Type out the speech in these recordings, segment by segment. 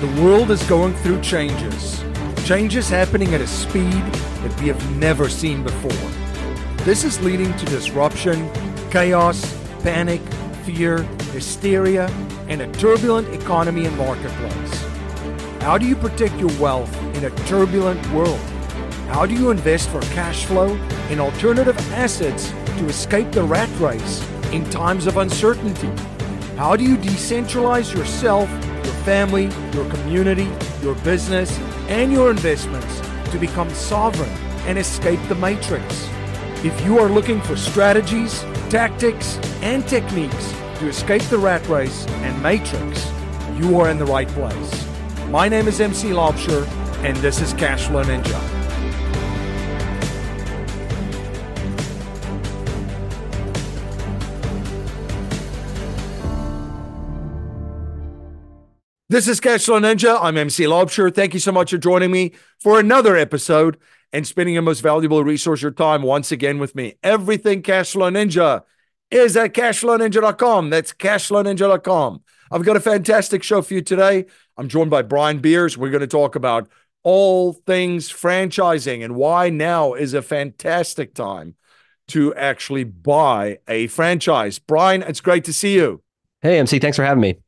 The world is going through changes. Changes happening at a speed that we have never seen before. This is leading to disruption, chaos, panic, fear, hysteria, and a turbulent economy and marketplace. How do you protect your wealth in a turbulent world? How do you invest for cash flow and alternative assets to escape the rat race in times of uncertainty? How do you decentralize yourself, your family, your community, your business, and your investments to become sovereign and escape the matrix? If you are looking for strategies, tactics, and techniques to escape the rat race and matrix, you are in the right place. My name is MC Laubscher, and this is Cashflow Ninja. This is Cashflow Ninja. I'm MC Laubscher. Thank you so much for joining me for another episode and spending your most valuable resource, your time, once again with me. Everything Cashflow Ninja is at cashflowninja.com. That's cashflowninja.com. I've got a fantastic show for you today. I'm joined by Brian Beers. We're going to talk about all things franchising and why now is a fantastic time to actually buy a franchise. Brian, it's great to see you. Hey, MC. Thanks for having me.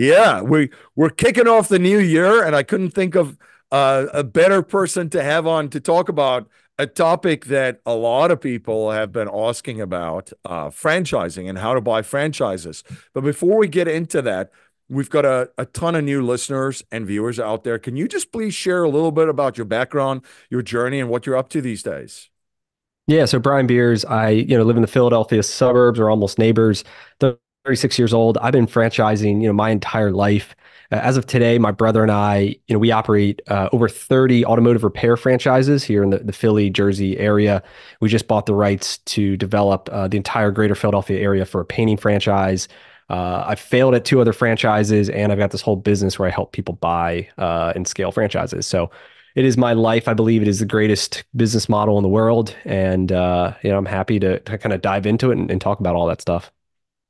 Yeah, we're kicking off the new year, and I couldn't think of a better person to have on to talk about a topic that a lot of people have been asking about, franchising and how to buy franchises. But before we get into that, we've got a ton of new listeners and viewers out there. Can you just please share a little bit about your background, your journey, and what you're up to these days? Yeah, so Brian Beers, I live in the Philadelphia suburbs, or almost neighbors. 36 years old. I've been franchising my entire life. As of today, my brother and I, we operate over 30 automotive repair franchises here in the Philly, Jersey area. We just bought the rights to develop the entire greater Philadelphia area for a painting franchise. I've failed at 2 other franchises, and I've got this whole business where I help people buy and scale franchises. So it is my life. I believe it is the greatest business model in the world. And I'm happy to kind of dive into it and talk about all that stuff.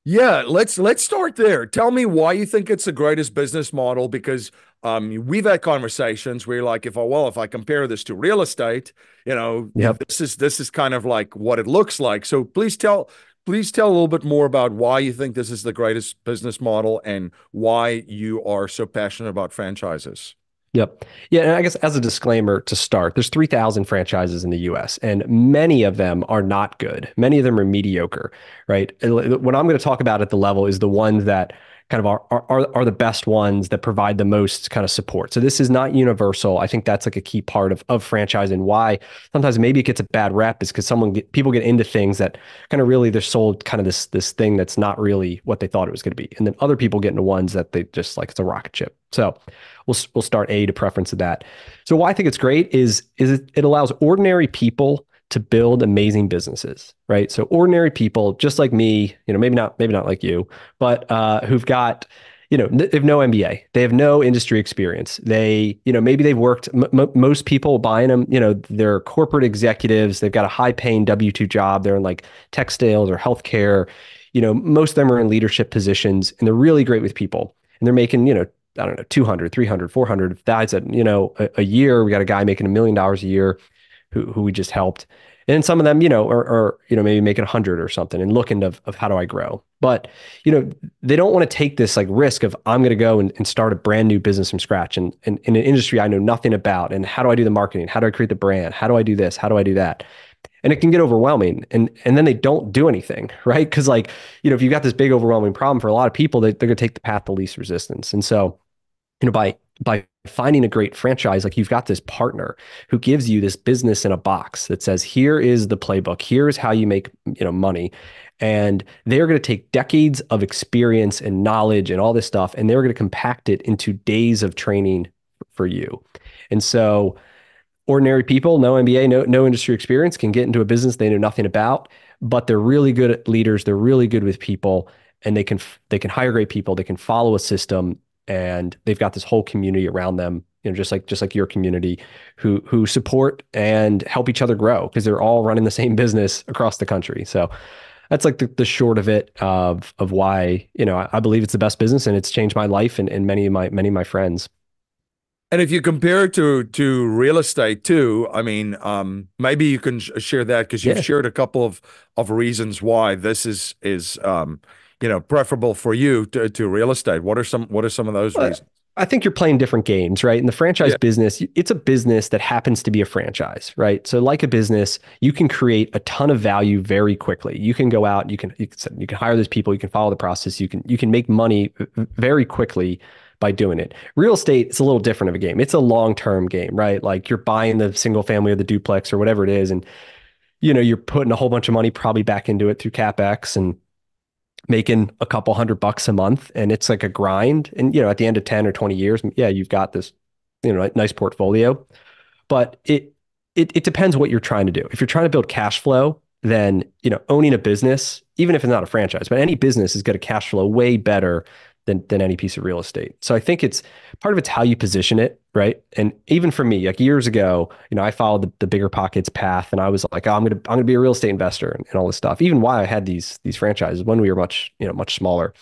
Yeah, let's start there. Tell me why you think it's the greatest business model, because we've had conversations where you're like, if I compare this to real estate, yep, this is kind of like what it looks like. So please tell a little bit more about why you think this is the greatest business model and why you are so passionate about franchises. Yep. Yeah. And I guess as a disclaimer to start, there's 3,000 franchises in the U.S. and many of them are not good. Many of them are mediocre, right? What I'm going to talk about at the level is the ones that kind of are the best ones that provide the most kind of support. So this is not universal. I think that's like a key part of franchise, and why sometimes maybe it gets a bad rep is because people get into things that kind of really they're sold kind of this thing that's not really what they thought it was going to be. And then other people get into ones that they just like, it's a rocket ship. So we'll start A to preference of that. So why I think it's great is it allows ordinary people to build amazing businesses, right? So ordinary people, just like me, maybe not like you, but who've got, they have no MBA, they have no industry experience. They, maybe they've worked, most people buying them, they're corporate executives, they've got a high paying W-2 job, they're in like textiles or healthcare, most of them are in leadership positions and they're really great with people. And they're making, I don't know, 200, 300, 400, that's a year. We got a guy making $1 million a year who we just helped. And some of them, are maybe making 100 or something and looking of how do I grow? But, they don't want to take this like risk of I'm going to go and start a brand new business from scratch and in an industry I know nothing about. And how do I do the marketing? How do I create the brand? How do I do this? How do I do that? And it can get overwhelming. And then they don't do anything, right? Because like, if you've got this big overwhelming problem for a lot of people, they're going to take the path of least resistance. And so, by finding a great franchise, like you've got this partner who gives you this business in a box that says, here is the playbook, here's how you make, money. And they're going to take decades of experience and knowledge and all this stuff, and they're going to compact it into days of training for you. And so ordinary people, no MBA, no industry experience, can get into a business they know nothing about, but they're really good at leaders. They're really good with people, and they can hire great people. They can follow a system. And they've got this whole community around them, just like your community, who support and help each other grow because they're all running the same business across the country. So that's like the short of it of why I believe it's the best business, and it's changed my life and many of my friends. And if you compare it to real estate too, I mean, maybe you can share that, because you've shared a couple of reasons why this is you know, preferable for you to real estate. What are some of those reasons? I think you're playing different games, right? In the franchise business, it's a business that happens to be a franchise, right? So like a business, you can create a ton of value very quickly. You can go out, you can hire those people, you can follow the process, you can make money very quickly by doing it. Real estate, it's a little different of a game. It's a long-term game, right? Like, you're buying the single family or the duplex or whatever it is, and you know, you're putting a whole bunch of money probably back into it through CapEx and making a couple $100 a month, and it's like a grind. And you know, at the end of 10 or 20 years, you've got this, you know, nice portfolio. But it depends what you're trying to do. If you're trying to build cash flow, then, you know, owning a business, even if it's not a franchise, but any business is going to cash flow way better than any piece of real estate. So I think it's part of, it's how you position it, right? And even for me, like years ago, you know, I followed the BiggerPockets path, and I was like, oh, I'm gonna be a real estate investor and all this stuff. Even while I had these franchises, when we were much smaller,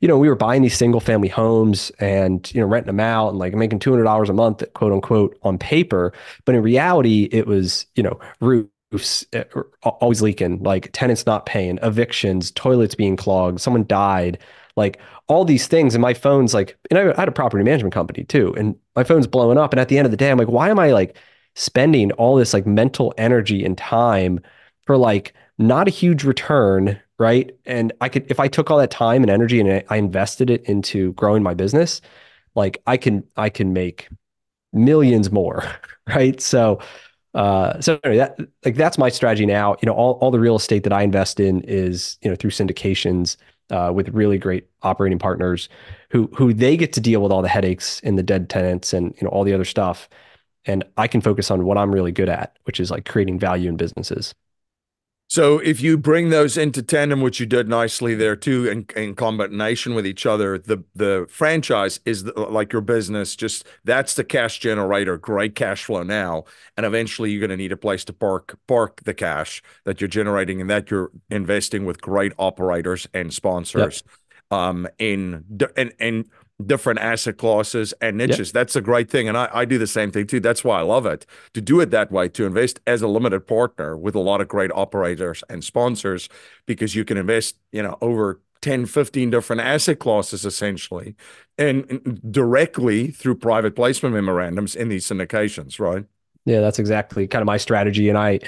you know, we were buying these single family homes and, you know, renting them out and like making $200 a month, quote unquote, on paper. But in reality, it was, you know, roofs always leaking, like tenants not paying, evictions, toilets being clogged, someone died. Like all these things, and my phone's like, and I had a property management company too, and my phone's blowing up. And at the end of the day, I'm like, why am I like spending all this like mental energy and time for like not a huge return, right? And I could, if I took all that time and energy and I invested it into growing my business, like I can make millions more, right? So anyway, that's my strategy now. You know, all the real estate that I invest in is, you know, through syndications. With really great operating partners who they get to deal with all the headaches and the dead tenants and, you know, all the other stuff. And I can focus on what I'm really good at, which is like creating value in businesses. So if you bring those into tandem, which you did nicely there too, in combination with each other, the franchise is like your business, just that's the cash generator, great cash flow now. And eventually you're going to need a place to park the cash that you're generating and that you're investing with great operators and sponsors in different asset classes and niches. Yep. That's a great thing. And I do the same thing too. That's why I love it, to do it that way, to invest as a limited partner with a lot of great operators and sponsors, because you can invest, you know, over 10, 15 different asset classes essentially, and directly through private placement memorandums in these syndications, right? Yeah, that's exactly kind of my strategy. And I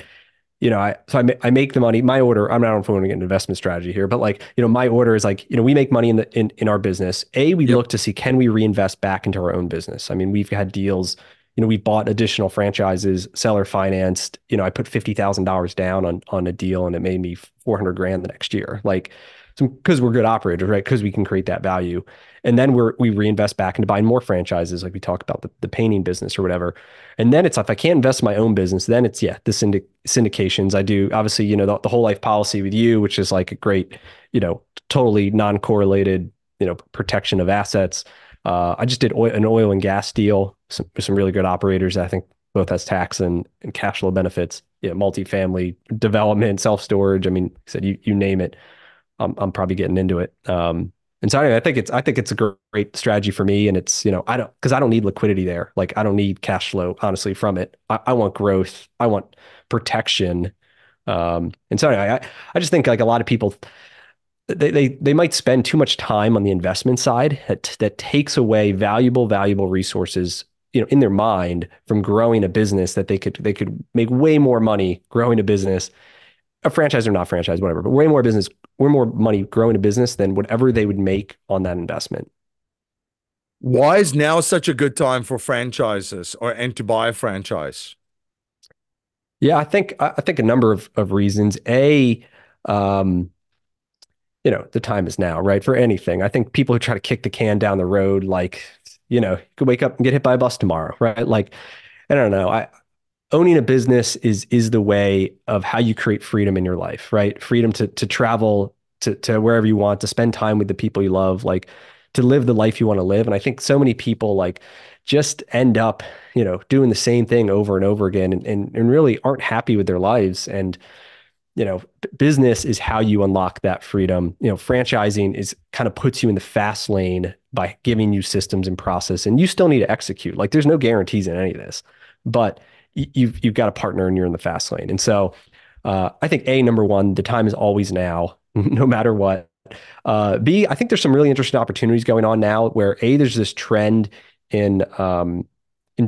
make the money. My order, I'm not going to get an investment strategy here, but like, you know, my order is like, you know, we make money in our business. We look to see, can we reinvest back into our own business? I mean, we've had deals, you know, we bought additional franchises, seller financed, you know, I put $50,000 down on a deal and it made me $400,000 the next year. Like, because we're good operators, right? Because we can create that value. And then we reinvest back into buying more franchises, like we talked about the painting business or whatever. And then it's, if I can't invest in my own business, then it's, the syndications I do. Obviously, you know, the whole life policy with you, which is like a great, you know, totally non-correlated, you know, protection of assets. I just did an oil and gas deal, some really good operators. I think both has tax and cash flow benefits, you know, multifamily development, self-storage. I mean, like I said, you name it. I'm probably getting into it. And so anyway, I think it's a great strategy for me. And it's, you know, because I don't need liquidity there. Like, I don't need cash flow, honestly, from it. I want growth. I want protection. And so anyway, I just think like a lot of people, they might spend too much time on the investment side that takes away valuable resources, you know, in their mind from growing a business that they could make way more money growing a business, a franchise or not franchise, whatever, but way more money growing a business than whatever they would make on that investment. Why is now such a good time for franchises and to buy a franchise? Yeah, I think a number of reasons. You know, the time is now, right? For anything. I think people who try to kick the can down the road, like, you know, you could wake up and get hit by a bus tomorrow, right? Like, I don't know. Owning a business is the way of how you create freedom in your life, right? Freedom to travel to wherever you want, to spend time with the people you love, like to live the life you want to live. And I think so many people like just end up, you know, doing the same thing over and over again and really aren't happy with their lives. And you know, business is how you unlock that freedom. You know, franchising is kind of puts you in the fast lane by giving you systems and process, and you still need to execute. Like, there's no guarantees in any of this, but you've got a partner and you're in the fast lane. And so I think A, number one, the time is always now, no matter what. B, I think there's some really interesting opportunities going on now where A, there's this trend in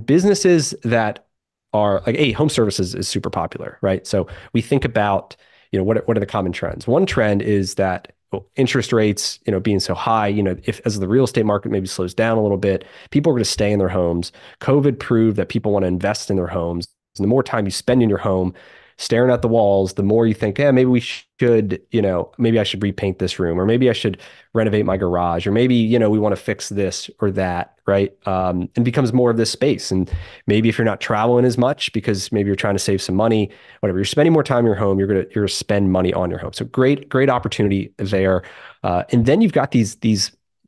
businesses that are like, A, home services is super popular, right? So we think about, you know, what are the common trends? One trend is that interest rates, you know, being so high, you know, if as the real estate market maybe slows down a little bit, people are going to stay in their homes. COVID proved that people want to invest in their homes. And the more time you spend in your home, staring at the walls, the more you think, yeah, maybe we should, you know, maybe I should repaint this room, or maybe I should renovate my garage, or maybe, you know, we want to fix this or that, right? And becomes more of this space. And maybe if you're not traveling as much because maybe you're trying to save some money, whatever, you're spending more time in your home, you're gonna spend money on your home. So great opportunity there. And then you've got these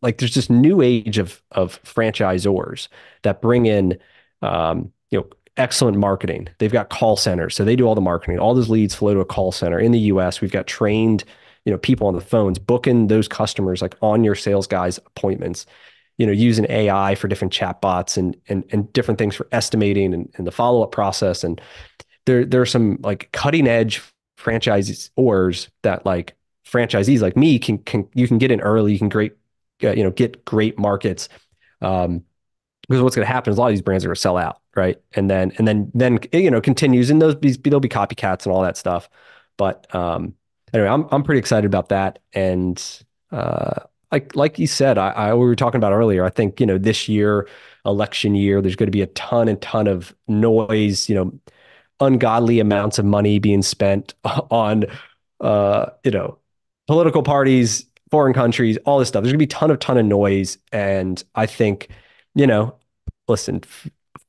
like, there's this new age of franchisors that bring in, you know, excellent marketing. They've got call centers. So they do all the marketing. All those leads flow to a call center. In the US, we've got trained, you know, people on the phones booking those customers like on your sales guys' appointments, you know, using AI for different chatbots and different things for estimating and the follow-up process. And there are some like cutting edge franchisors that like franchisees like me can get in early. You can get great markets. Because what's going to happen is a lot of these brands are going to sell out, right? And then you know, continues, and there'll be copycats and all that stuff. But anyway, I'm pretty excited about that. And like you said, we were talking about earlier, I think, you know, this year, election year, there's going to be a ton and ton of noise, you know, ungodly amounts of money being spent on, you know, political parties, foreign countries, all this stuff. There's going to be a ton of noise. And I think, you know, listen,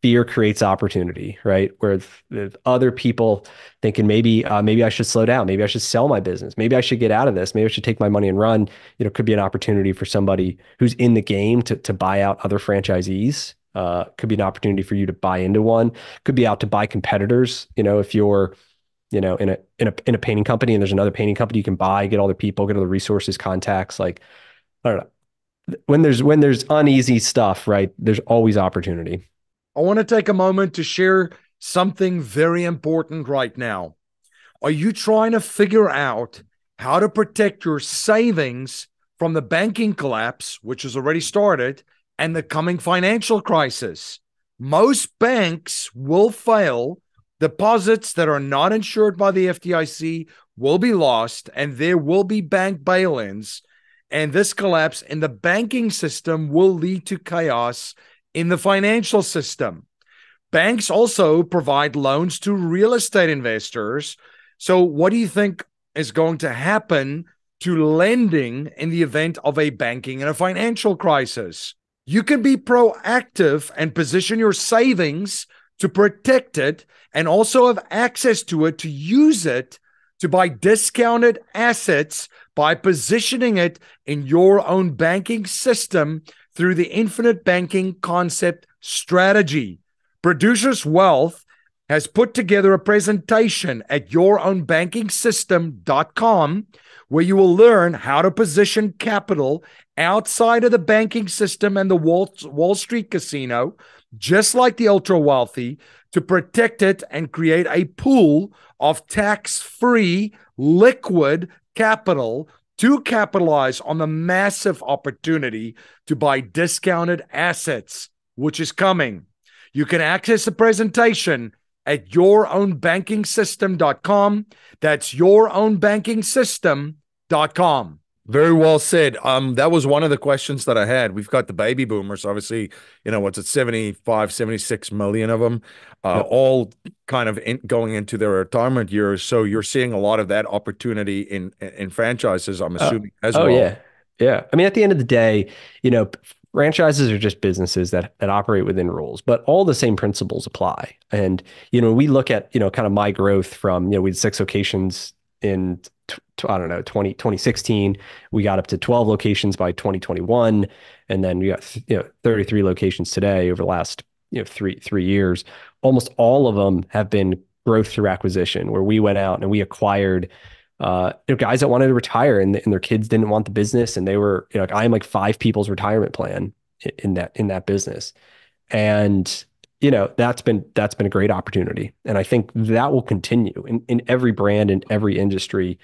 fear creates opportunity, right? Where if other people thinking maybe I should slow down, maybe I should sell my business, maybe I should get out of this, maybe I should take my money and run, you know, could be an opportunity for somebody who's in the game to buy out other franchisees. Could be an opportunity for you to buy into one. Could be out to buy competitors. You know, if you're, you know, in a painting company and there's another painting company you can buy, get all the people, get all the resources, contacts. Like, I don't know. When there's uneasy stuff, right, there's always opportunity. I want to take a moment to share something very important right now. Are you trying to figure out how to protect your savings from the banking collapse, which has already started, and the coming financial crisis? Most banks will fail. Deposits that are not insured by the FDIC will be lost, and there will be bank bail-ins. And this collapse in the banking system will lead to chaos in the financial system. Banks also provide loans to real estate investors. So what do you think is going to happen to lending in the event of a banking and a financial crisis? You can be proactive and position your savings to protect it and also have access to it to use it to buy discounted assets by positioning it in your own banking system through the infinite banking concept strategy. Producers Wealth has put together a presentation at yourownbankingsystem.com where you will learn how to position capital outside of the banking system and the Wall Street casino, just like the ultra wealthy, to protect it and create a pool of tax-free liquid capital to capitalize on the massive opportunity to buy discounted assets, which is coming. You can access the presentation at yourownbankingsystem.com. That's yourownbankingsystem.com. Very well said. That was one of the questions that I had. We've got the baby boomers, obviously, you know, what's it, 75, 76 million of them, all kind of going into their retirement years. So you're seeing a lot of that opportunity in franchises, I'm assuming, as well. Oh, yeah. Yeah. I mean, at the end of the day, you know, franchises are just businesses that operate within rules, but all the same principles apply. And, you know, we look at, you know, kind of my growth from, you know, we had 6 locations in, I don't know, 2016, we got up to 12 locations by 2021. And then we got, you know, 33 locations today over the last, you know, three years. Almost all of them have been growth through acquisition, where we went out and we acquired guys that wanted to retire and their kids didn't want the business, and they were, you know, I am like five people's retirement plan in that business. And you know, that's been a great opportunity. And I think that will continue in every brand, in every industry,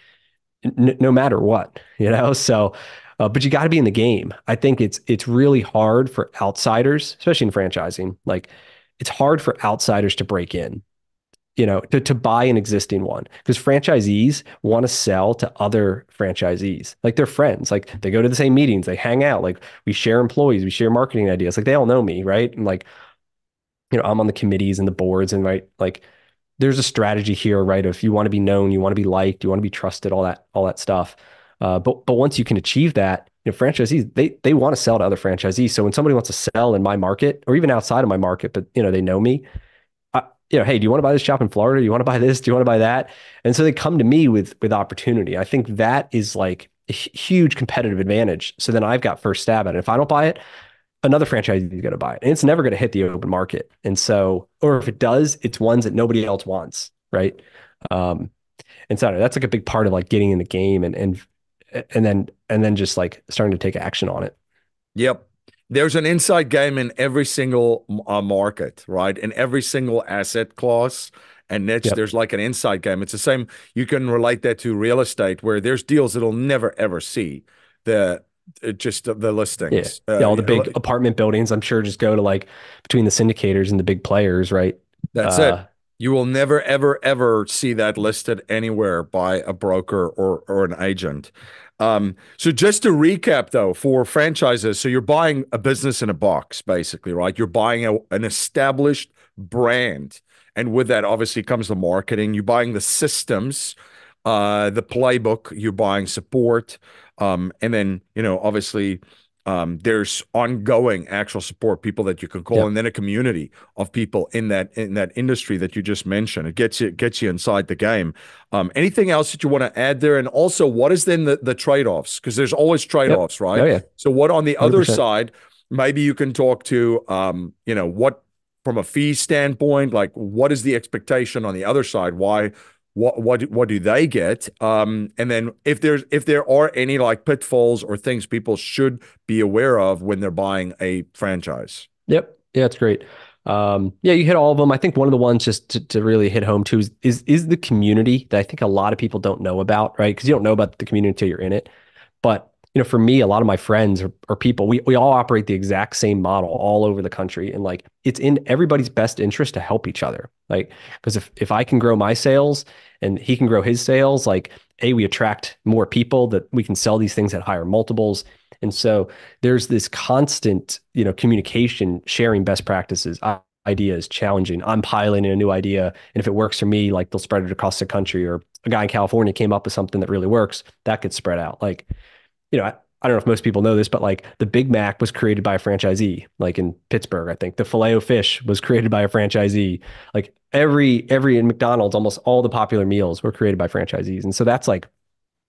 no matter what, you know? So, but you got to be in the game. I think it's really hard for outsiders, especially in franchising. Like, it's hard for outsiders to break in, you know, to buy an existing one, because franchisees want to sell to other franchisees. Like, they're friends, like they go to the same meetings, they hang out, like we share employees, we share marketing ideas. Like, they all know me, right? And like, you know, I'm on the committees and the boards, and right, like there's a strategy here, right? If you want to be known, you want to be liked, you want to be trusted, all that stuff. But once you can achieve that, you know, franchisees, they want to sell to other franchisees. So when somebody wants to sell in my market, or even outside of my market, but you know, they know me, you know, hey, do you want to buy this shop in Florida? Do you want to buy this? Do you want to buy that? And so they come to me with opportunity. I think that is like a huge competitive advantage. So then I've got first stab at it. If I don't buy it, another franchisee is going to buy it, and it's never going to hit the open market. And so, or if it does, it's ones that nobody else wants, right? And so that's like a big part of like getting in the game and then just like starting to take action on it. Yep, there's an inside game in every single market, right? In every single asset class and niche, yep. There's like an inside game. It's the same. You can relate that to real estate, where there's deals that'll never ever see the listings. Yeah. All the big apartment buildings, I'm sure, just go to like between the syndicators and the big players, right? That's it. You will never, ever, ever see that listed anywhere by a broker or an agent. So just to recap, though, for franchises, so you're buying a business in a box, basically, right? You're buying an established brand. And with that, obviously, comes the marketing. You're buying the systems, the playbook, you're buying support, and then, you know, obviously, there's ongoing actual support, people that you can call, yep. And then a community of people in that industry that you just mentioned. It gets you inside the game. Anything else that you want to add there? And also, what is then the trade-offs? Because there's always trade-offs, yep. Right? Oh, yeah. So what on the 100%. Other side, maybe you can talk to, you know, what from a fee standpoint, like what is the expectation on the other side? Why? What do they get? And then if there are any like pitfalls or things people should be aware of when they're buying a franchise. Yep. Yeah, that's great. Yeah, you hit all of them. I think one of the ones just to really hit home too is the community that I think a lot of people don't know about, right? Because you don't know about the community until you're in it. But you know, for me, a lot of my friends or people, we all operate the exact same model all over the country. And like, it's in everybody's best interest to help each other. Like, because if I can grow my sales and he can grow his sales, like, A, we attract more people that we can sell these things at higher multiples. And so there's this constant, you know, communication, sharing best practices, ideas, challenging. I'm piloting a new idea, and if it works for me, like, they'll spread it across the country. Or a guy in California came up with something that really works, that gets spread out. Like, you know, I don't know if most people know this, but like the Big Mac was created by a franchisee, like in Pittsburgh, I think. The Filet-O-Fish was created by a franchisee. Like every in McDonald's, almost all the popular meals were created by franchisees. And so that's like,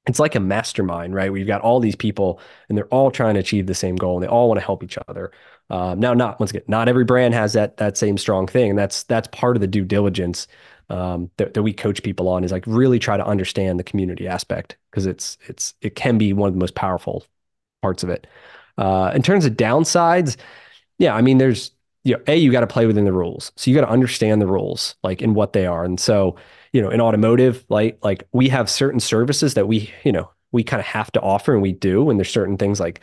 it's like a mastermind, right? We've got all these people and they're all trying to achieve the same goal and they all want to help each other. Now, once again, not every brand has that same strong thing. And that's part of the due diligence that we coach people on, is like really try to understand the community aspect, because it can be one of the most powerful parts of it. In terms of downsides, yeah, I mean, there's, you know, A, you got to play within the rules. So you got to understand the rules, like, and what they are. And so, you know, in automotive, like we have certain services that we, you know, we kind of have to offer, and we do, and there's certain things like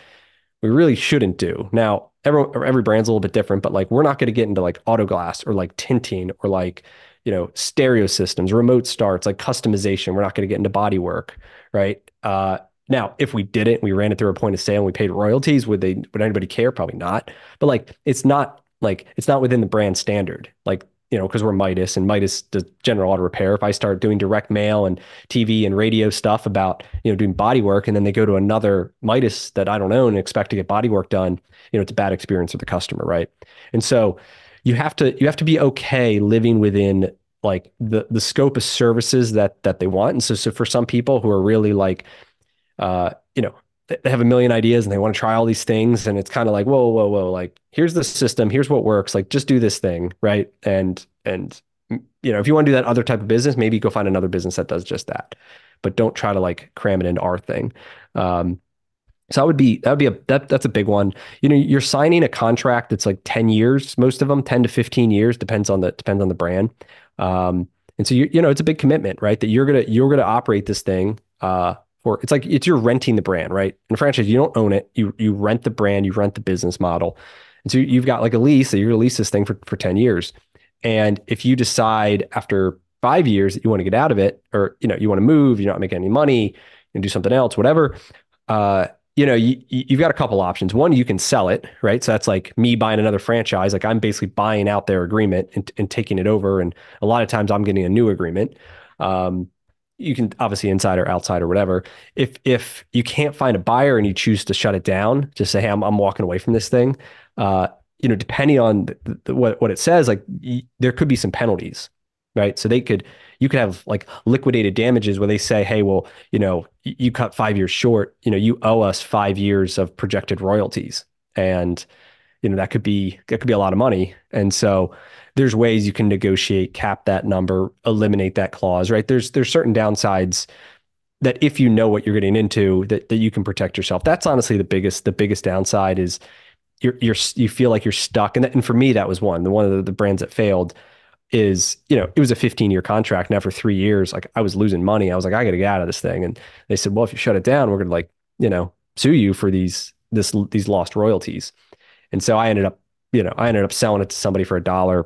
we really shouldn't do. Now, every brand's a little bit different, but like, we're not going to get into like auto glass or like tinting or like, you know, stereo systems, remote starts, like customization. We're not going to get into body work, right? Now, if we did it, we ran it through a point of sale and we paid royalties, would anybody care? Probably not. But like, it's not within the brand standard. Like, you know, because we're Midas, and Midas does general auto repair. If I start doing direct mail and TV and radio stuff about, you know, doing body work, and then they go to another Midas that I don't own and expect to get body work done, you know, it's a bad experience for the customer, right? And so you have to be okay living within like the scope of services that they want. And so for some people who are really like, you know, they have a million ideas and they want to try all these things, and it's kind of like, whoa, like here's the system, here's what works, like just do this thing, right? And you know, if you want to do that other type of business, maybe go find another business that does just that, but don't try to like cram it into our thing. So that's a big one. You know, you're signing a contract that's like 10 years, most of them 10 to 15 years, depends on the brand. And so you know, it's a big commitment, right? That you're going to operate this thing, you're renting the brand, right? In franchise, you don't own it. You rent the brand, you rent the business model. And so you've got like a lease that you're going to lease this thing for 10 years. And if you decide after 5 years that you want to get out of it, or, you know, you want to move, you're not making any money and do something else, whatever, you know, you've got a couple options. One, you can sell it, right? So that's like me buying another franchise. Like I'm basically buying out their agreement and taking it over. And a lot of times I'm getting a new agreement. You can obviously inside or outside or whatever. If you can't find a buyer and you choose to shut it down, just say, hey, I'm walking away from this thing. You know, depending on what it says, like there could be some penalties, right? So you could have like liquidated damages where they say, hey, well, you know, you cut 5 years short, you know, you owe us 5 years of projected royalties. And, you know, that could be a lot of money. And so there's ways you can negotiate, cap that number, eliminate that clause, right? There's certain downsides that if you know what you're getting into, that you can protect yourself. That's honestly the biggest downside is you feel like you're stuck. And for me, that was one of the brands that failed is, you know, it was a 15-year contract. Now for 3 years, like I was losing money. I was like, I got to get out of this thing. And they said, well, if you shut it down, we're going to like, you know, sue you for these lost royalties. And so I ended up selling it to somebody for $1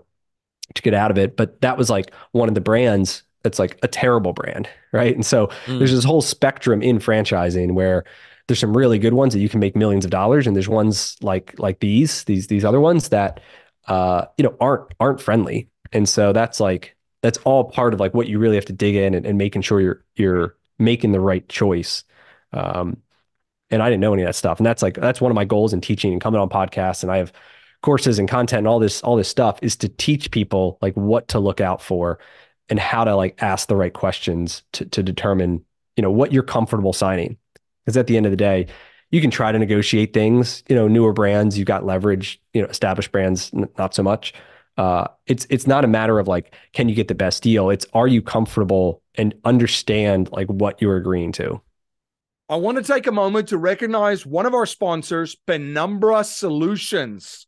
to get out of it. But that was like one of the brands that's like a terrible brand, right? And so there's this whole spectrum in franchising where there's some really good ones that you can make millions of dollars. And there's ones like these other ones that, you know, aren't friendly. And so that's all part of like what you really have to dig in and making sure you're making the right choice. And I didn't know any of that stuff. And that's one of my goals in teaching and coming on podcasts. And I have courses and content and all this stuff is to teach people like what to look out for and how to like ask the right questions to determine, you know, what you're comfortable signing. Because at the end of the day, you can try to negotiate things, you know, newer brands, you've got leverage, you know, established brands, not so much. It's not a matter of like, can you get the best deal? It's, are you comfortable and understand like what you're agreeing to? I want to take a moment to recognize one of our sponsors, Penumbra Solutions.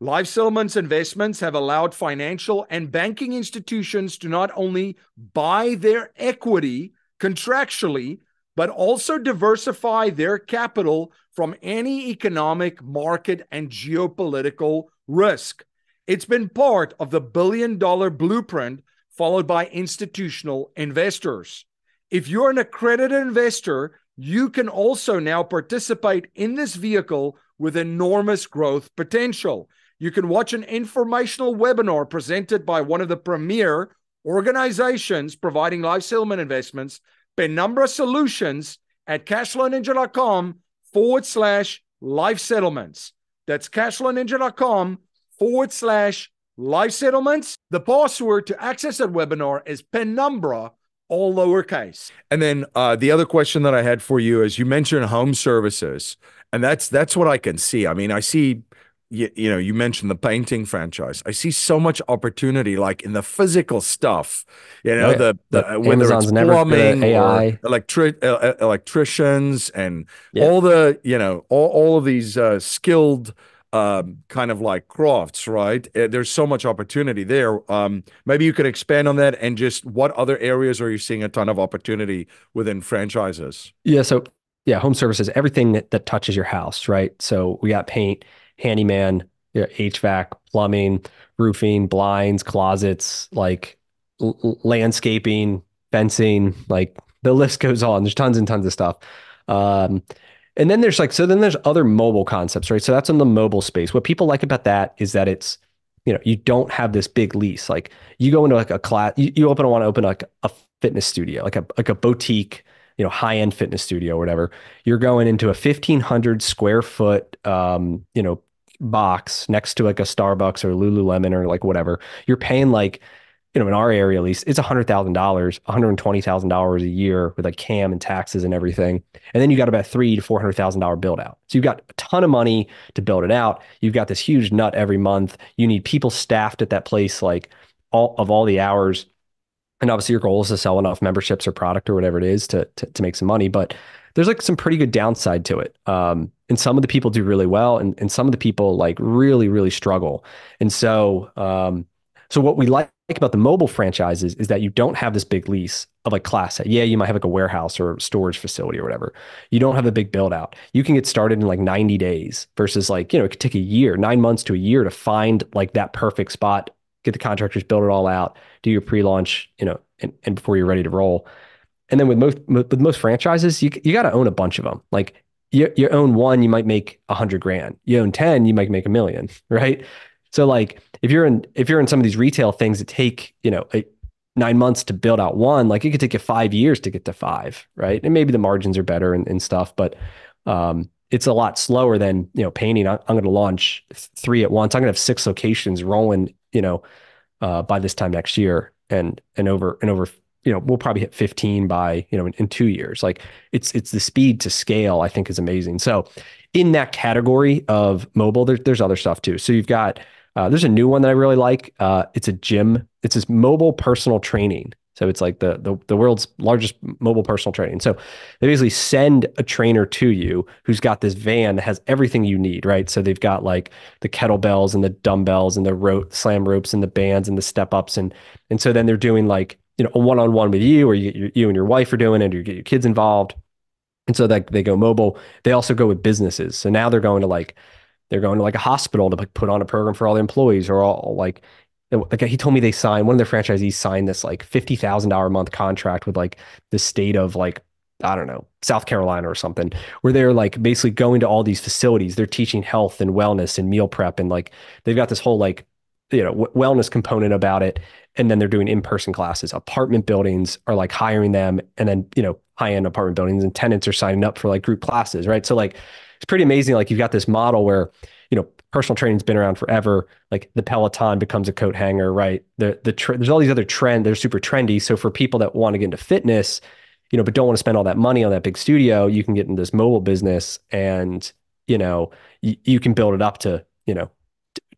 Life Settlements Investments have allowed financial and banking institutions to not only buy their equity contractually, but also diversify their capital from any economic, market, and geopolitical risk. It's been part of the billion-dollar blueprint followed by institutional investors. If you're an accredited investor, you can also now participate in this vehicle with enormous growth potential. You can watch an informational webinar presented by one of the premier organizations providing life settlement investments, Penumbra Solutions, at cashflowninja.com/life settlements. That's cashflowninja.com/life settlements. The password to access that webinar is Penumbra, all lowercase. And then the other question that I had for you is, you mentioned home services, and that's what I can see. I mean, I see, you know, you mentioned the painting franchise. I see so much opportunity, like in the physical stuff, you know, the whether Amazon's, it's plumbing, AI, electricians, and all the, you know, all of these skilled kind of like crafts, right? There's so much opportunity there. Maybe you could expand on that, and just what other areas are you seeing a ton of opportunity within franchises? Yeah. So yeah, home services, everything that touches your house, right? So we got paint, handyman, you know, HVAC, plumbing, roofing, blinds, closets, like landscaping, fencing, like the list goes on. There's tons and tons of stuff. And then there's other mobile concepts, right? So that's in the mobile space. What people like about that is that it's, you know, you don't have this big lease. Like you go into like a class, you want to open like a fitness studio, like a boutique, you know, high-end fitness studio or whatever. You're going into a 1,500 square foot, you know, box next to like a Starbucks or Lululemon or like whatever. You're paying like, you know, in our area at least, it's $100,000, $120,000 a year with like CAM and taxes and everything. And then you got about $300,000 to $400,000 build out. So you've got a ton of money to build it out. You've got this huge nut every month. You need people staffed at that place, like all the hours. And obviously your goal is to sell enough memberships or product or whatever it is to make some money, but there's like some pretty good downside to it. And some of the people do really well, and some of the people like really, really struggle. And so, so what we like about the mobile franchises is that you don't have this big lease of like Class A. Yeah, you might have like a warehouse or storage facility or whatever. You don't have a big build out. You can get started in like 90 days versus like, you know, it could take a year, 9 months to a year to find like that perfect spot, get the contractors, build it all out, do your pre-launch, you know, and before you're ready to roll. And then with most franchises, you got to own a bunch of them. Like you own one, you might make $100,000. You own 10, you might make $1 million, right? So like if you're in some of these retail things that take, you know, 9 months to build out one, like it could take you 5 years to get to 5, right? And maybe the margins are better and stuff, but it's a lot slower than, you know, painting. I'm going to launch 3 at once. I'm going to have 6 locations rolling, you know, by this time next year, and over, you know, we'll probably hit 15 by, you know, in 2 years. Like it's the speed to scale, I think, is amazing. So in that category of mobile, there's other stuff too. So you've got, there's a new one that I really like. It's a gym. It's this mobile personal training. So it's like the world's largest mobile personal training. So they basically send a trainer to you who's got this van that has everything you need, right? So they've got like the kettlebells and the dumbbells and the slam ropes and the bands and the step ups. And so then they're doing like, you know, a one-on-one with you, or you and your wife are doing it, or you get your kids involved. And so that they go mobile. They also go with businesses. So now they're going to like a hospital to like put on a program for all the employees, or all like he told me they signed, one of their franchisees signed this like $50,000 a month contract with like the state of like, I don't know, South Carolina or something, where they're like basically going to all these facilities. They're teaching health and wellness and meal prep. And like, they've got this whole like, you know, wellness component about it. And then they're doing in-person classes. Apartment buildings are like hiring them. And then, you know, high-end apartment buildings and tenants are signing up for like group classes, right? So like, it's pretty amazing. Like you've got this model where, you know, personal training's been around forever. Like the Peloton becomes a coat hanger, right? There's all these other trends. They're super trendy. So for people that want to get into fitness, you know, but don't want to spend all that money on that big studio, you can get into this mobile business, and, you know, you can build it up to, you know,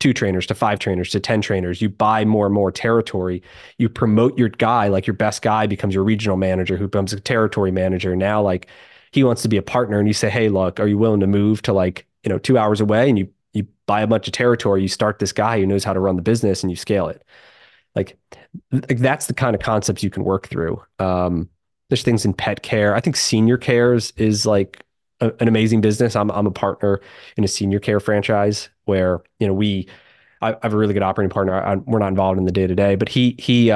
2 trainers to 5 trainers to 10 trainers. You buy more and more territory. You promote your guy, like your best guy becomes your regional manager, who becomes a territory manager. Now, like he wants to be a partner, and you say, hey, look, are you willing to move to like, you know, 2 hours away? And you buy a bunch of territory, you start this guy who knows how to run the business, and you scale it. Like that's the kind of concepts you can work through. There's things in pet care. I think senior cares is like an amazing business. I'm a partner in a senior care franchise where, you know, I have a really good operating partner. We're not involved in the day-to-day, but he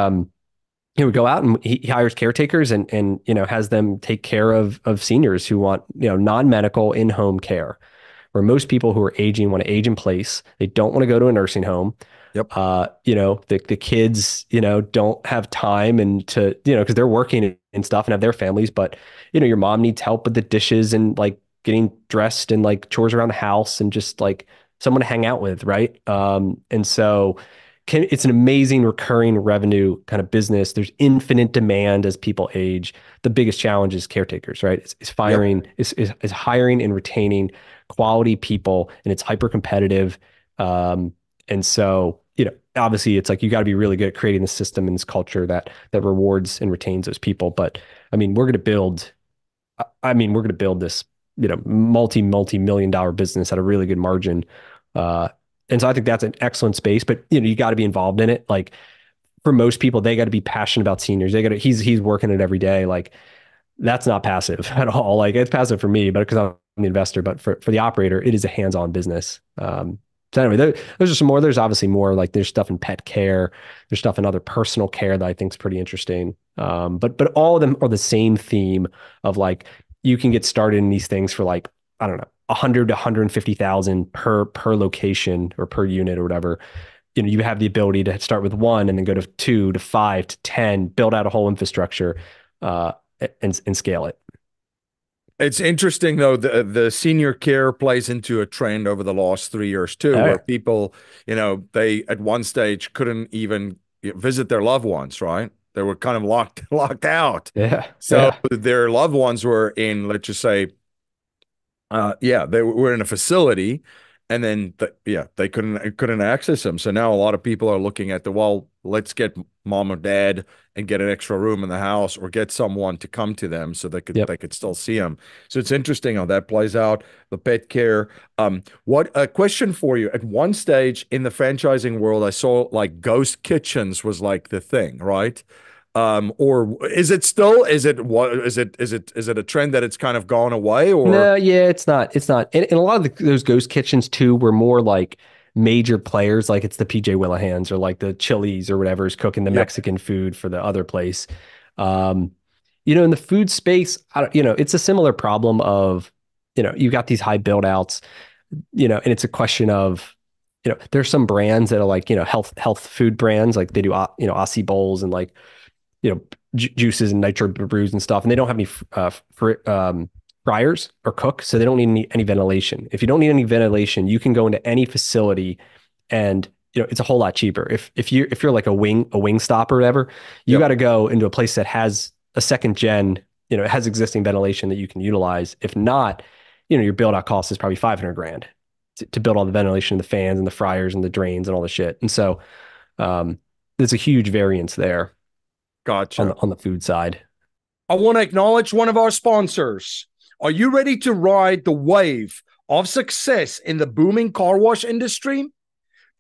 would go out and he hires caretakers and, you know, has them take care of seniors who want, you know, non-medical in-home care, where most people who are aging want to age in place. They don't want to go to a nursing home. Yep. You know, the kids, you know, don't have time and to, you know, cause they're working and stuff and have their families, but you know, your mom needs help with the dishes and like getting dressed and like chores around the house and just like someone to hang out with. Right. And so it's an amazing recurring revenue kind of business. There's infinite demand as people age. The biggest challenge is caretakers, right? It's hiring and retaining quality people, and it's hyper competitive. And so, you know, obviously it's like, you got to be really good at creating the system and this culture that rewards and retains those people. But I mean, we're going to build this, you know, multi-million dollar business at a really good margin. And so I think that's an excellent space, but you know, you got to be involved in it. Like for most people, they got to be passionate about seniors. They got to, he's working it every day. Like that's not passive at all. Like it's passive for me, but cause I'm the investor, but for the operator, it is a hands-on business. So anyway, those are some more. There's obviously more, like there's stuff in pet care, there's stuff in other personal care that I think is pretty interesting. But all of them are the same theme of like, you can get started in these things for like, I don't know, 100 to 150,000 per location or per unit or whatever. You know, you have the ability to start with 1 and then go to 2 to 5 to 10, build out a whole infrastructure, and scale it. It's interesting, though, the senior care plays into a trend over the last 3 years, too, where people, you know, they at one stage couldn't even visit their loved ones, right? They were kind of locked out. Yeah. So their loved ones were in, let's just say, they were in a facility, and then, they couldn't access them. So now a lot of people are looking at let's get mom or dad and get an extra room in the house or get someone to come to them so they could still see them. So it's interesting how that plays out, the pet care. What a question for you. At one stage in the franchising world, I saw like ghost kitchens was like the thing, right? Or is it still, is it a trend that it's kind of gone away, or? No, yeah, it's not. And a lot of those ghost kitchens too were more like major players, like it's the PJ Willihan's or like the Chili's or whatever is cooking the Mexican food for the other place. You know, in the food space, it's a similar problem of, you've got these high build outs, and it's a question of, there's some brands that are like, health food brands, like they do, Aussie bowls and like, juices and nitro brews and stuff. And they don't have any fryers or cook. So they don't need any ventilation. If you don't need any ventilation, you can go into any facility and, it's a whole lot cheaper. If you're like a Wingstop or whatever, you got to go into a place that has a second gen, it has existing ventilation that you can utilize. If not, your build out cost is probably $500,000 to build all the ventilation and the fans and the fryers and the drains and all the shit. And so, there's a huge variance there. Gotcha. On the food side. I want to acknowledge one of our sponsors. Are you ready to ride the wave of success in the booming car wash industry?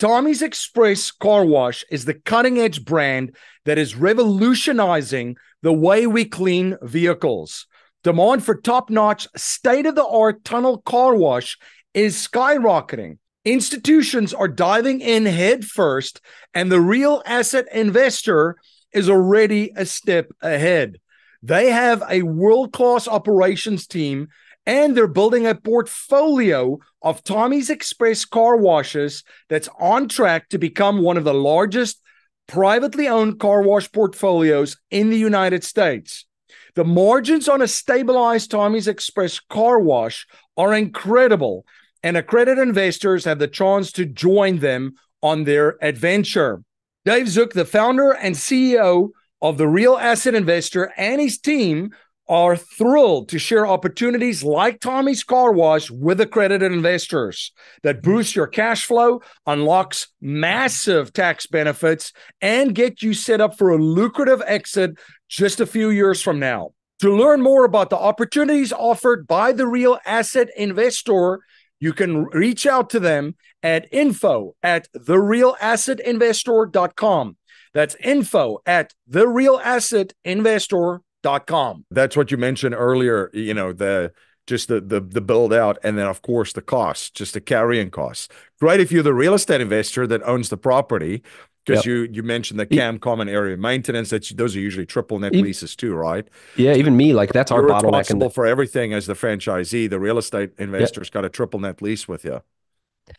Tommy's Express Car Wash is the cutting-edge brand that is revolutionizing the way we clean vehicles. Demand for top-notch, state-of-the-art tunnel car wash is skyrocketing. Institutions are diving in headfirst, and the real asset investor is already a step ahead. They have a world-class operations team, and they're building a portfolio of Tommy's Express car washes that's on track to become one of the largest privately owned car wash portfolios in the United States. The margins on a stabilized Tommy's Express car wash are incredible, and accredited investors have the chance to join them on their adventure. Dave Zook, the founder and CEO of The Real Asset Investor, and his team are thrilled to share opportunities like Tommy's Car Wash with accredited investors that boost your cash flow, unlocks massive tax benefits, and get you set up for a lucrative exit just a few years from now. To learn more about the opportunities offered by The Real Asset Investor, you can reach out to them at info@therealassetinvestor.com. That's info@therealassetinvestor.com. That's what you mentioned earlier, the build out, and then of course the costs, just the carrying costs. Great if you're the real estate investor that owns the property, because you mentioned the CAM, common area maintenance. Those are usually triple net leases too, right? Yeah, even me, like that's our bottleneck. You're responsible for everything as the franchisee. The real estate investor's got a triple net lease with you.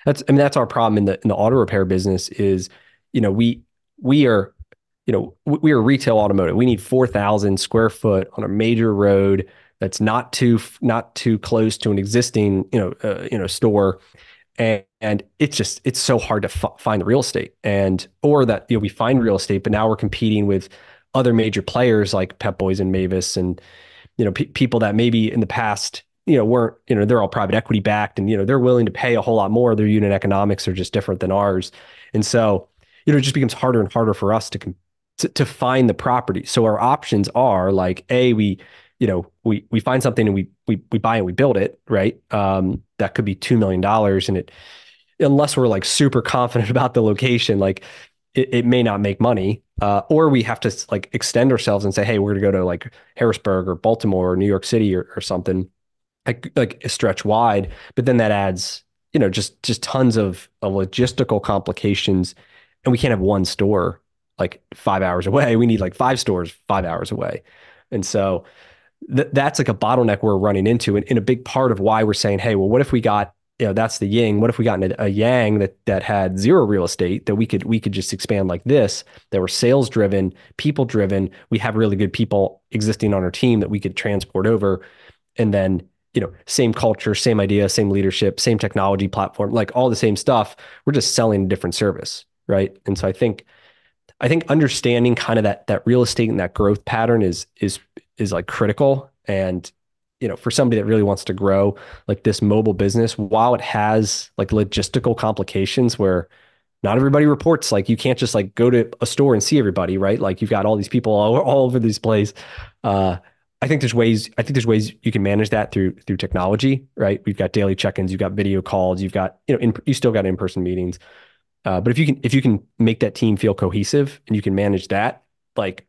That's our problem in the auto repair business is, we are retail automotive. We need 4,000 square foot on a major road that's not too close to an existing store, and it's so hard to find real estate, and or that we find real estate, but now we're competing with other major players like Pep Boys and Mavis, and people that maybe in the past weren't they're all private equity backed, and they're willing to pay a whole lot more. Their unit economics are just different than ours, and so. It just becomes harder and harder for us to find the property. So our options are like, A, we find something and we buy and we build it, right? That could be $2 million. And unless we're like super confident about the location, like it may not make money. Or we have to like extend ourselves and say, hey, we're going to go to like Harrisburg or Baltimore or New York City or something, like a stretch wide. But then that adds, just tons of logistical complications. And we can't have one store like 5 hours away. We need like 5 stores 5 hours away. And so that's like a bottleneck we're running into. And a big part of why we're saying, hey, well, what if we got, that's the yin. What if we got a yang that had zero real estate that we could just expand like this, that were sales driven, people driven. We have really good people existing on our team that we could transport over. And then, same culture, same idea, same leadership, same technology platform, like all the same stuff. We're just selling a different service. Right. And so I think understanding kind of that real estate and that growth pattern is like critical. And, for somebody that really wants to grow like this mobile business, while it has like logistical complications where Not everybody reports. Like, you can't just like go to a store and see everybody, right? Like, you've got all these people all over this place. I think there's ways you can manage that through technology, right? We've got daily check-ins, you've got video calls, you've got, you still got in-person meetings. But if you can make that team feel cohesive and you can manage that, like,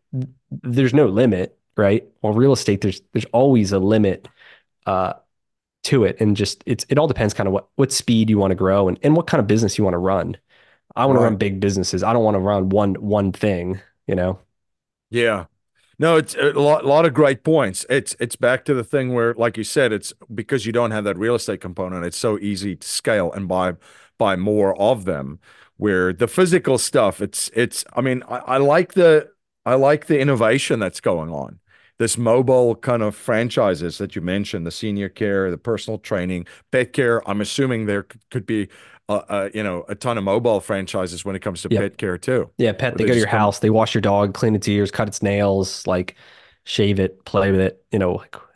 there's no limit, right? Well, real estate, there's always a limit to it. And just, it all depends kind of what speed you want to grow and what kind of business you want to run. I want to run big businesses. I don't want to run one thing, you know? Yeah. No, it's a lot of great points. It's back to the thing where, like you said, it's because you don't have that real estate component, it's so easy to scale and buy more of them. Where the physical stuff, I like the innovation that's going on. This mobile kind of franchises that you mentioned, the senior care, the personal training, pet care. I'm assuming there could be a ton of mobile franchises when it comes to pet care too. Yeah, they go to your house, they wash your dog, clean its ears, cut its nails, like shave it, play with it,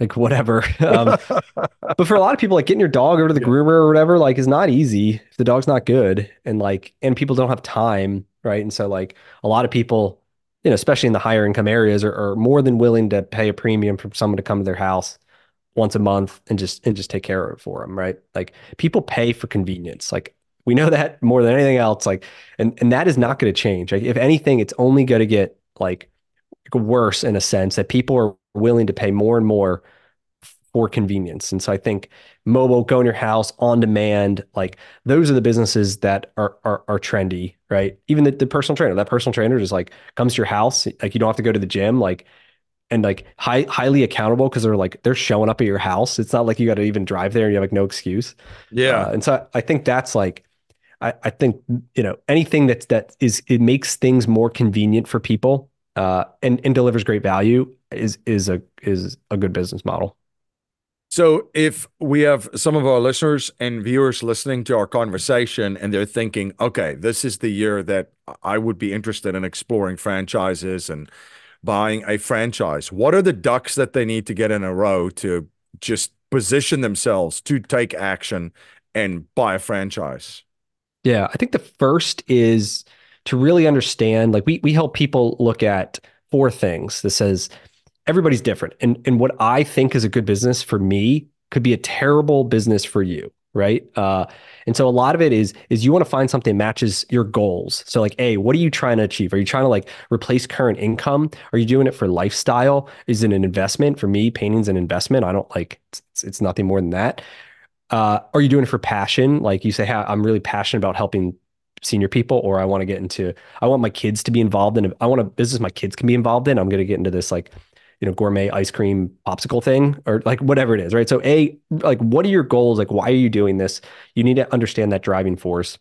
like whatever. But for a lot of people, like getting your dog over to the groomer or whatever, like, is not easy if the dog's not good, and people don't have time, right? And so like a lot of people, especially in the higher income areas, are more than willing to pay a premium for someone to come to their house once a month and just take care of it for them, right? Like, people pay for convenience. Like, we know that more than anything else, like, and that is not going to change. Like, if anything, it's only going to get like worse, in a sense that people are willing to pay more and more for convenience. And so I think mobile, go in your house, on demand, like those are the businesses that are trendy, right? Even the personal trainer, just like comes to your house. Like, you don't have to go to the gym, like, and like highly accountable, because they're showing up at your house. It's not like you got to even drive there and you have like no excuse. Yeah. And so I think that's like, I think, anything that makes things more convenient for people, and delivers great value is a good business model. So if we have some of our listeners and viewers listening to our conversation and they're thinking, okay, this is the year that I would be interested in exploring franchises and buying a franchise, what are the ducks that they need to get in a row to just position themselves to take action and buy a franchise? Yeah, I think the first is to really understand, like, we help people look at four things. This says everybody's different. And what I think is a good business for me could be a terrible business for you, right? And so a lot of it is you want to find something that matches your goals. So like, A, what are you trying to achieve? Are you trying to like replace current income? Are you doing it for lifestyle? Is it an investment? For me, painting's an investment. I don't like, it's nothing more than that. Are you doing it for passion? Like, you say, hey, I'm really passionate about helping senior people, or I want my kids to be involved in, I want a business my kids can be involved in. I'm going to get into this like, gourmet ice cream popsicle thing, or like whatever it is, right? So A, like, what are your goals? Like, why are you doing this? You need to understand that driving force.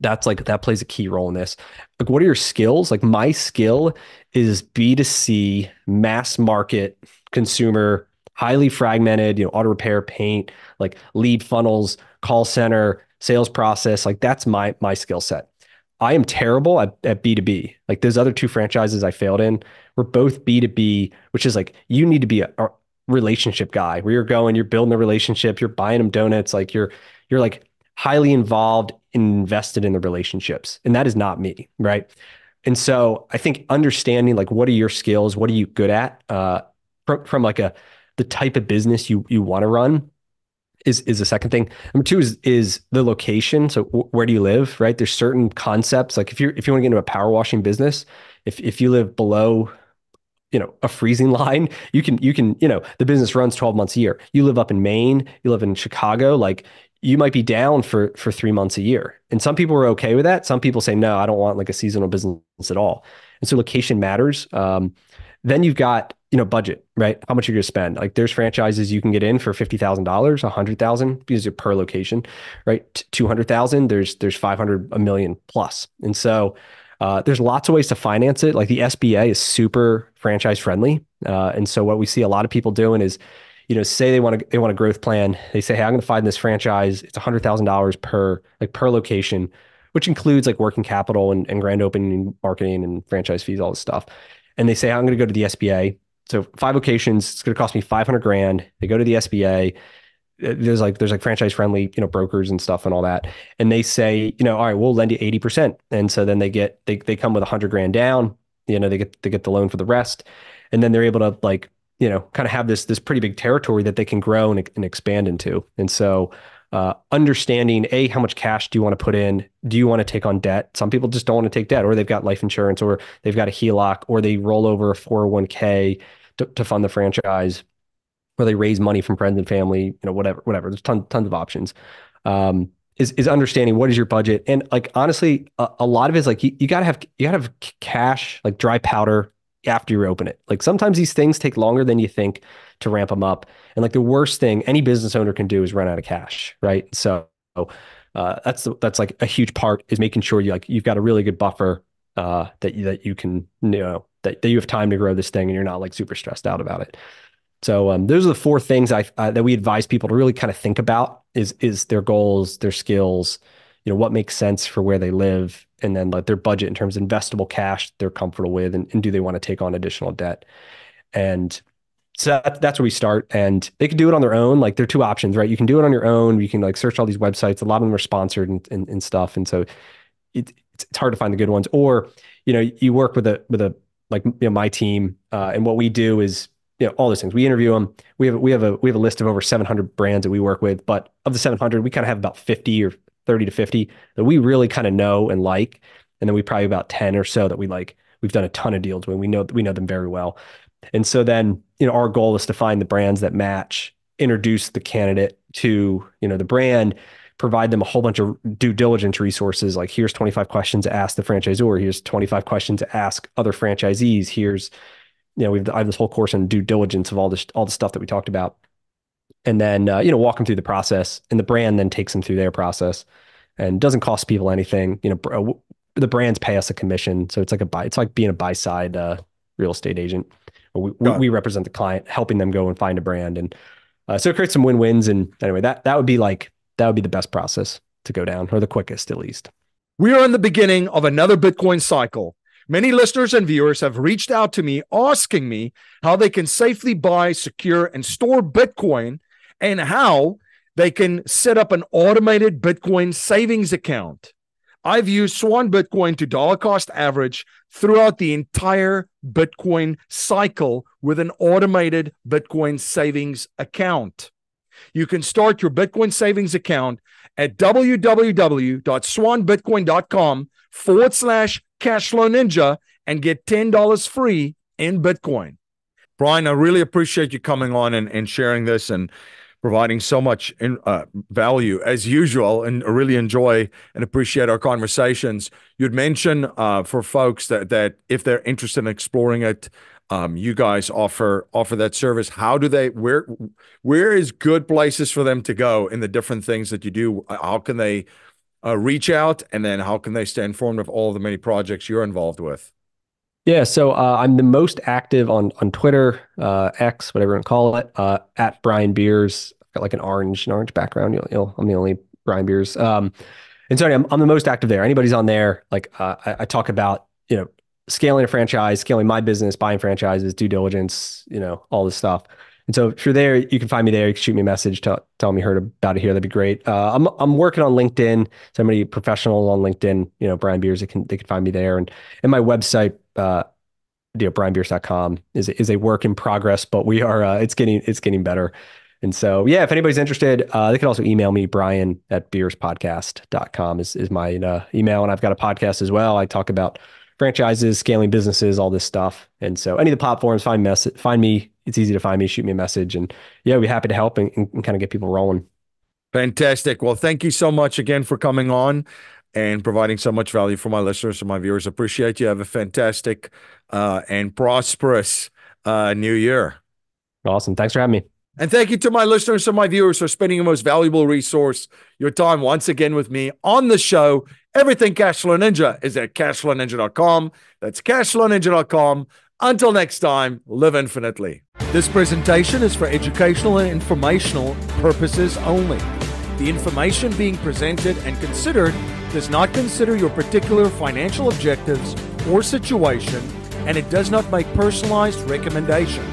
That's like, that plays a key role in this. Like, what are your skills? Like, my skill is B2C, mass market, consumer, highly fragmented, auto repair, paint, like lead funnels, call center, sales process. Like, that's my skill set. I am terrible at B2B. Like, those other two franchises I failed in were both B2B, which is like, you need to be a relationship guy where you're going, you're building a relationship, you're buying them donuts. Like, you're like highly involved and invested in the relationships. And that is not me, right? And so I think understanding like, what are your skills? What are you good at? From like the type of business you want to run is the second thing. Number two is the location. So where do you live, right? There's certain concepts. Like, if you want to get into a power washing business, if you live below, a freezing line, you can the business runs 12 months a year. You live up in Maine, you live in Chicago, like, you might be down for 3 months a year. And some people are okay with that. Some people say, no, I don't want like a seasonal business at all. And so location matters. Then you've got, budget, right? How much you're going to spend. Like, there's franchises you can get in for $50,000, $100,000, because you're per location, right? 200,000, there's 500, $1 million plus. And so there's lots of ways to finance it. Like, the SBA is super franchise friendly. And so what we see a lot of people doing is, say they want a growth plan. They say, hey, I'm going to find this franchise. It's $100,000 per location, which includes like working capital and grand opening, marketing and franchise fees, all this stuff. And they say, I'm going to go to the SBA. So 5 locations, it's going to cost me $500,000. They go to the SBA. there's like franchise friendly, brokers and stuff and all that. And they say, all right, we'll lend you 80%. And so then they come with $100,000 down, they get the loan for the rest. And then they're able to kind of have this pretty big territory that they can grow and expand into. And so understanding how much cash do you want to put in? Do you want to take on debt? Some people just don't want to take debt, or they've got life insurance, or they've got a HELOC, or they roll over a 401k to fund the franchise, or they raise money from friends and family, whatever. There's tons of options. Is understanding what is your budget. And honestly, a lot of it is you gotta have cash, dry powder, after you open it. Sometimes these things take longer than you think to ramp them up. And the worst thing any business owner can do is run out of cash, right? So that's a huge part, is making sure you've got a really good buffer that you have time to grow this thing and you're not super stressed out about it. So those are the four things that we advise people to really kind of think about is their goals, their skills, what makes sense for where they live, and then their budget in terms of investable cash they're comfortable with, and do they want to take on additional debt? And so that's where we start. And they can do it on their own. There are two options, right? You can do it on your own. You can search all these websites. A lot of them are sponsored and stuff. And so it's hard to find the good ones. Or, you work with my team, and what we do is, all those things. We interview them. We have a list of over 700 brands that we work with, but of the 700, we kind of have about 50 or 30 to 50 that we really kind of know and like. And then we probably about 10 or so that we've done a ton of deals when we know them very well. And so then, our goal is to find the brands that match, introduce the candidate to, the brand, provide them a whole bunch of due diligence resources. Like, here's 25 questions to ask the franchisor. Here's 25 questions to ask other franchisees. Here's, I have this whole course on due diligence of all the stuff that we talked about. And then, walk them through the process, and the brand then takes them through their process, and doesn't cost people anything. The brands pay us a commission. So it's like being a buy side real estate agent. We represent the client, helping them go and find a brand. And so it creates some win-wins. And anyway, that would be the best process to go down, or the quickest, at least. We are in the beginning of another Bitcoin cycle. Many listeners and viewers have reached out to me asking me how they can safely buy, secure, and store Bitcoin, and how they can set up an automated Bitcoin savings account. I've used Swan Bitcoin to dollar cost average throughout the entire Bitcoin cycle with an automated Bitcoin savings account. You can start your Bitcoin savings account at www.swanbitcoin.com/cashflowninja and get $10 free in Bitcoin. Brian, I really appreciate you coming on and sharing this and providing so much value as usual, and I really enjoy and appreciate our conversations. You'd mention for folks that if they're interested in exploring it, you guys offer that service. How do they? Where is good places for them to go in the different things that you do? How can they reach out, and then how can they stay informed of all the many projects you're involved with? Yeah, so I'm the most active on Twitter, X, whatever you want to call it, at Brian Beers. I've got an orange background. I'm the only Brian Beers. And so I'm the most active there. Anybody's on there. I talk about, scaling a franchise, scaling my business, buying franchises, due diligence, all this stuff. And so if you're there, you can find me there. You can shoot me a message, tell me you heard about it here. That'd be great. I'm working on LinkedIn. So many professionals on LinkedIn, Brian Beers, they can find me there. And my website, brianbeers.com is a work in progress, but we are, it's getting better. And so, yeah, if anybody's interested, they can also email me. Brian@beerspodcast.com is my email. And I've got a podcast as well. I talk about franchises, scaling businesses, all this stuff. And so any of the platforms, find me. It's easy to find me, shoot me a message, and yeah, we're happy to help and kind of get people rolling. Fantastic. Well, thank you so much again for coming on and providing so much value for my listeners and my viewers. Appreciate you. Have a fantastic and prosperous new year. Awesome. Thanks for having me. And thank you to my listeners and my viewers for spending your most valuable resource, your time, once again with me on the show. Everything Cashflow Ninja is at cashflowninja.com. That's cashflowninja.com. Until next time, live infinitely. This presentation is for educational and informational purposes only. The information being presented and considered does not consider your particular financial objectives or situation, and it does not make personalized recommendations.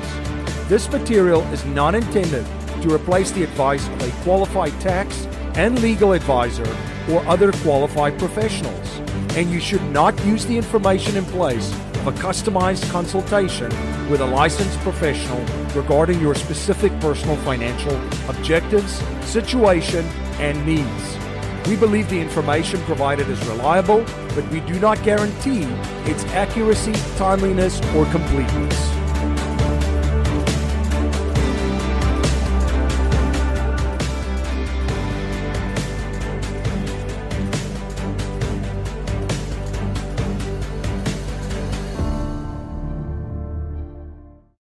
This material is not intended to replace the advice of a qualified tax and legal advisor or other qualified professionals. And you should not use the information in place of a customized consultation with a licensed professional regarding your specific personal financial objectives, situation, and needs. We believe the information provided is reliable, but we do not guarantee its accuracy, timeliness, or completeness.